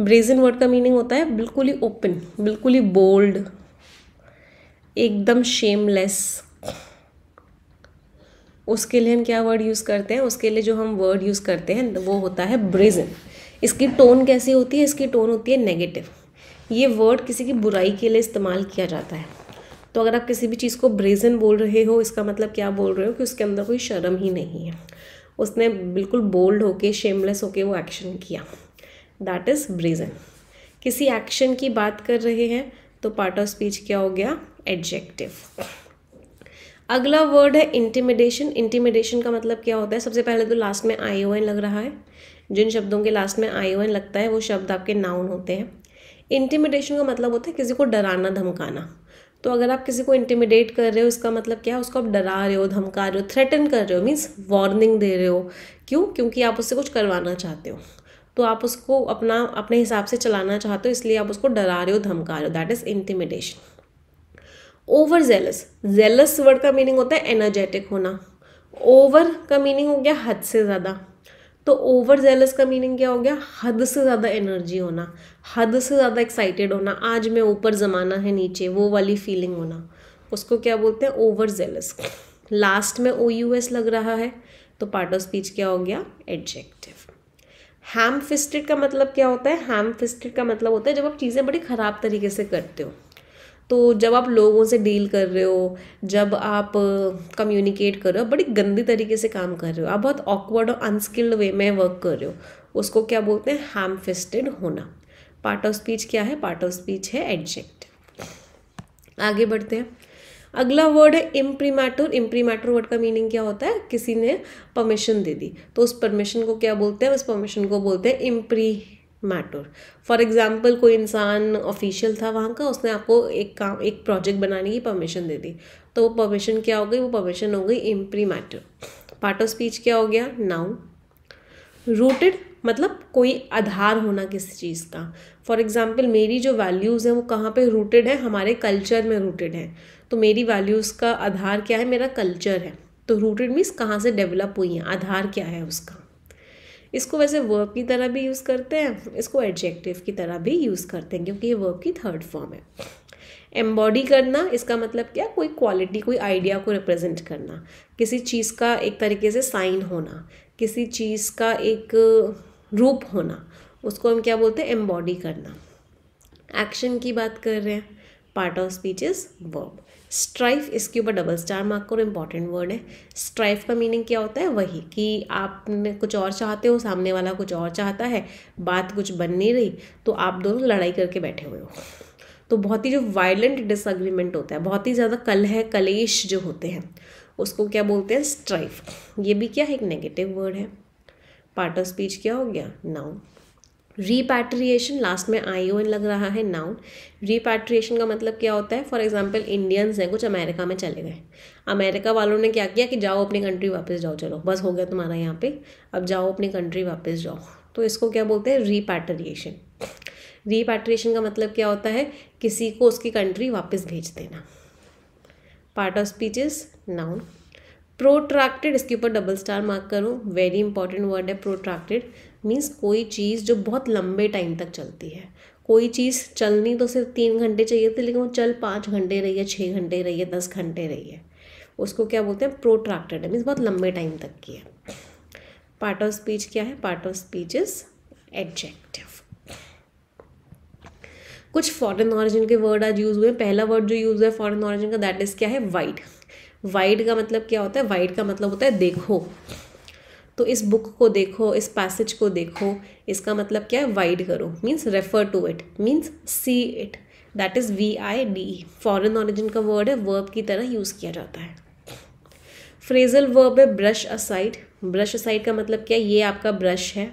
Brazen word का meaning होता है बिल्कुल ही ओपन, बिल्कुल ही बोल्ड, एकदम शेमलेस। उसके लिए हम क्या वर्ड यूज़ करते हैं, उसके लिए जो हम वर्ड यूज़ करते हैं वो होता है ब्रेजन। इसकी टोन कैसी होती है, इसकी टोन होती है नेगेटिव। ये वर्ड किसी की बुराई के लिए इस्तेमाल किया जाता है। तो अगर आप किसी भी चीज़ को ब्रेजन बोल रहे हो, इसका मतलब क्या बोल रहे हो कि उसके अंदर कोई शर्म ही नहीं है, उसने बिल्कुल बोल्ड होके, शेमलेस होके वो एक्शन किया, दैट इज़ ब्रेजन। किसी एक्शन की बात कर रहे हैं तो पार्ट ऑफ स्पीच क्या हो गया, एडजेक्टिव। अगला वर्ड है इंटिमिडेशन। इंटिमिडेशन का मतलब क्या होता है, सबसे पहले तो लास्ट में आईओएन लग रहा है। जिन शब्दों के लास्ट में आईओएन लगता है वो शब्द आपके नाउन होते हैं। इंटिमिडेशन का मतलब होता है किसी को डराना, धमकाना। तो अगर आप किसी को इंटिमिडेट कर रहे हो, इसका मतलब क्या है, उसको आप डरा रहे हो, धमका रहे हो, थ्रेटन कर रहे हो, मीन्स वार्निंग दे रहे हो। क्यों? क्योंकि आप उससे कुछ करवाना चाहते हो, तो आप उसको अपने हिसाब से चलाना चाहते हो, इसलिए आप उसको डरा रहे हो, धमका रहे हो, that is intimidation. Over jealous, jealous word का मीनिंग होता है एनर्जेटिक होना। ओवर का मीनिंग हो गया हद से ज़्यादा, तो ओवर जेलस का मीनिंग क्या हो गया, हद से ज़्यादा एनर्जी होना, हद से ज़्यादा एक्साइटेड होना, आज मैं ऊपर जमाना है नीचे, वो वाली फीलिंग होना, उसको क्या बोलते हैं, ओवर जेलस। लास्ट में OUS लग रहा है तो पार्ट ऑफ स्पीच क्या हो गया, एडजेक्टिव। हैमफिस्टेड का मतलब क्या होता है, हैमफिस्टेड का मतलब होता है जब आप चीज़ें बड़ी ख़राब तरीके से करते हो। तो जब आप लोगों से डील कर रहे हो, जब आप कम्युनिकेट कर रहे हो, बड़ी गंदी तरीके से काम कर रहे हो, आप बहुत ऑकवर्ड और अनस्किल्ड वे में वर्क कर रहे हो, उसको क्या बोलते हैं, हैमफिस्टेड होना। पार्ट ऑफ स्पीच क्या है, पार्ट ऑफ स्पीच है एडजेक्टिव। आगे बढ़ते हैं, अगला वर्ड है इम्प्रीमेटोर। इम्प्रीमेटोर वर्ड का मीनिंग क्या होता है, किसी ने परमिशन दे दी तो उस परमिशन को क्या बोलते हैं, उस परमिशन को बोलते हैं इम्प्रीमेटोर। फॉर एग्जाम्पल, कोई इंसान ऑफिशियल था वहाँ का, उसने आपको एक प्रोजेक्ट बनाने की परमिशन दे दी, तो वो परमिशन क्या हो गई, वो परमिशन हो गई इम्प्रीमेटोर। पार्ट ऑफ स्पीच क्या हो गया, नाउन। रूटेड मतलब कोई आधार होना किसी चीज़ का। फॉर एग्जाम्पल, मेरी जो वैल्यूज़ हैं वो कहाँ पे रूटेड है, हमारे कल्चर में रूटेड है, तो मेरी वैल्यूज़ का आधार क्या है, मेरा कल्चर है। तो रूटेड मीन्स कहाँ से डेवलप हुई है, आधार क्या है उसका। इसको वैसे वर्ब की तरह भी यूज़ करते हैं, इसको एडजेक्टिव की तरह भी यूज़ करते हैं, क्योंकि ये वर्ब की थर्ड फॉर्म है। एम्बॉडी करना, इसका मतलब क्या, कोई क्वालिटी, कोई आइडिया को रिप्रेजेंट करना, किसी चीज़ का एक तरीके से साइन होना, किसी चीज़ का एक रूप होना, उसको हम क्या बोलते हैं, एम्बॉडी करना। एक्शन की बात कर रहे हैं, part of speech is verb. Strife, इसके ऊपर डबल स्टार मार्क करो, इंपॉर्टेंट वर्ड है। स्ट्राइफ का मीनिंग क्या होता है, वही कि आपने कुछ और चाहते हो, सामने वाला कुछ और चाहता है, बात कुछ बन नहीं रही, तो आप दोनों लड़ाई करके बैठे हुए हो। तो बहुत ही जो वायलेंट डिसएग्रीमेंट होता है, बहुत ही ज़्यादा कलेश जो होते हैं, उसको क्या बोलते हैं, स्ट्राइफ। ये भी क्या है, एक नेगेटिव वर्ड है। पार्ट ऑफ स्पीच क्या हो गया, नाउन। रिपैट्रिएशन, लास्ट में ION लग रहा है, नाउन। रिपैट्रिएशन का मतलब क्या होता है, फॉर एग्जांपल, इंडियंस हैं कुछ, अमेरिका में चले गए, अमेरिका वालों ने क्या किया कि जाओ अपनी कंट्री वापस जाओ, चलो बस हो गया तुम्हारा यहाँ पे, अब जाओ अपनी कंट्री वापस जाओ, तो इसको क्या बोलते हैं, रिपैट्रिएशन। रिपैट्रिएशन का मतलब क्या होता है, किसी को उसकी कंट्री वापस भेज देना। Part of speech is noun. Protracted, इसके ऊपर डबल स्टार मार्क करो, वेरी इंपॉर्टेंट वर्ड है। प्रोट्रैक्टेड मीन्स कोई चीज़ जो बहुत लंबे टाइम तक चलती है। कोई चीज़ चलनी तो सिर्फ 3 घंटे चाहिए थी, लेकिन वो चल 5 घंटे रही है, 6 घंटे रही है, 10 घंटे रही है, उसको क्या बोलते हैं, प्रोट्रैक्टेड है, मीन्स बहुत लंबे टाइम तक की है। पार्ट ऑफ स्पीच क्या है, part of speech is adjective. कुछ फॉरेन ऑरिजिन के वर्ड आज यूज़ हुए हैं। पहला वर्ड जो यूज़ हुआ है फॉरेन ऑरिजिन का, दैट इज़ क्या है, वाइड। वाइड का मतलब क्या होता है, वाइड का मतलब होता है देखो। तो इस बुक को देखो, इस पैसेज को देखो, इसका मतलब क्या है, वाइड करो, means refer to it, means see it, that is VIDE। Foreign origin का वर्ड है, वर्ब की तरह यूज़ किया जाता है। फ्रेजल वर्ब है ब्रश असाइड। ब्रश असाइड का मतलब क्या है, ये आपका ब्रश है,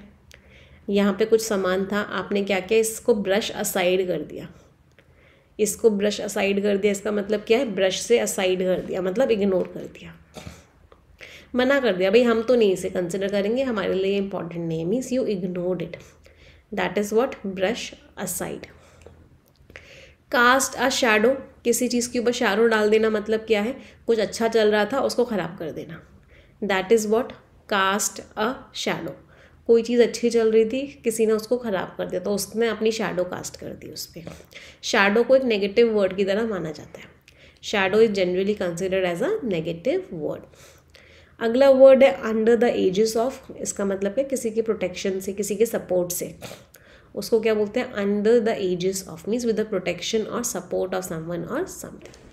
यहाँ पे कुछ सामान था, आपने क्या किया, इसको ब्रश असाइड कर दिया, इसको ब्रश असाइड कर दिया, इसका मतलब क्या है, ब्रश से असाइड कर दिया, मतलब इग्नोर कर दिया, मना कर दिया, भाई हम तो नहीं इसे कंसिडर करेंगे, हमारे लिए इंपॉर्टेंट नहीं है, means you ignored it, that is what brush aside. Cast a shadow, किसी चीज़ के ऊपर शैडो डाल देना, मतलब क्या है, कुछ अच्छा चल रहा था उसको ख़राब कर देना, that is what cast a shadow. कोई चीज़ अच्छी चल रही थी, किसी ने उसको ख़राब कर दिया तो उसने अपनी शैडो कास्ट कर दी उस पर। शैडो को एक नेगेटिव वर्ड की तरह माना जाता है। Shadow is generally considered as a negative word. अगला वर्ड है अंडर द एजिस ऑफ। इसका मतलब है किसी के प्रोटेक्शन से, किसी के सपोर्ट से, उसको क्या बोलते हैं? Under the aegis of means with the protection और सपोर्ट ऑफ समवन और समथिंग।